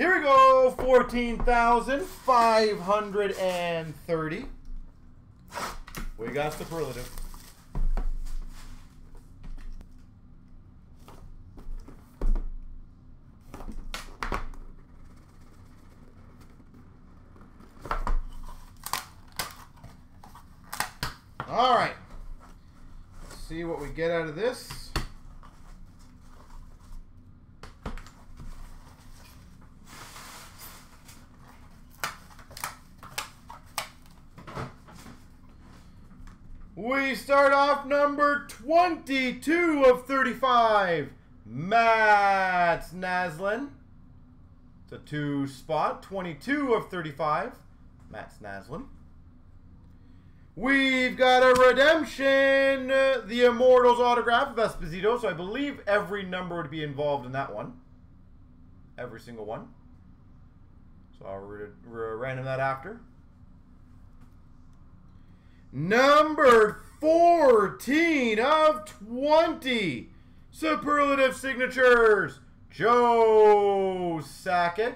Here we go, 14,530. We got superlative. All right, let's see what we get out of this. We start off number 22 of 35, Matt Naslin. It's a two spot, 22 of 35, Matt Naslin. We've got a redemption, the Immortals Autograph of Esposito, so I believe every number would be involved in that one. Every single one. So I'll random that after. Number 14 of 20, Superlative Signatures, Joe Sakic.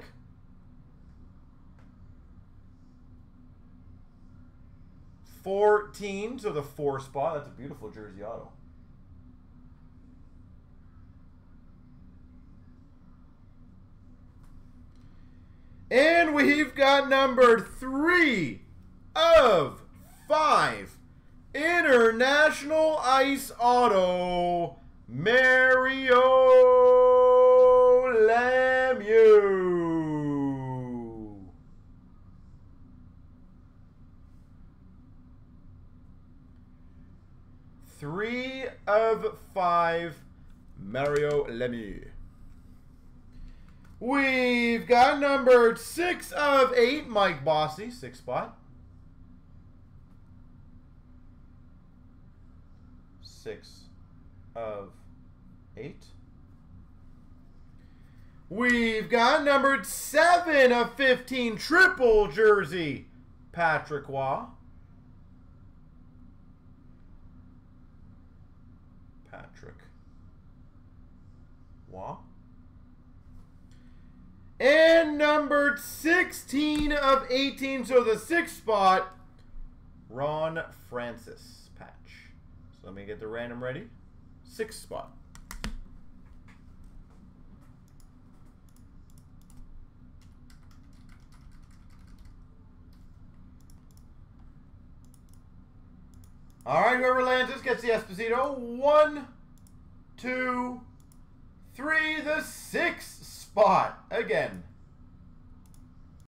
So the four spot. That's a beautiful jersey auto. And we've got number 3 of 5. International Ice Auto, Mario Lemieux. Three of 5, Mario Lemieux. We've got numbered 6 of 8, Mike Bossy, 6 spot. 6 of 8. We've got numbered 7 of 15, triple jersey, Patrick Waugh. And numbered 16 of 18, so the 6th spot, Ron Francis patch. So let me get the random ready. 6th spot. All right, whoever lands this gets the Esposito. 1, 2, 3, the 6th spot. Again.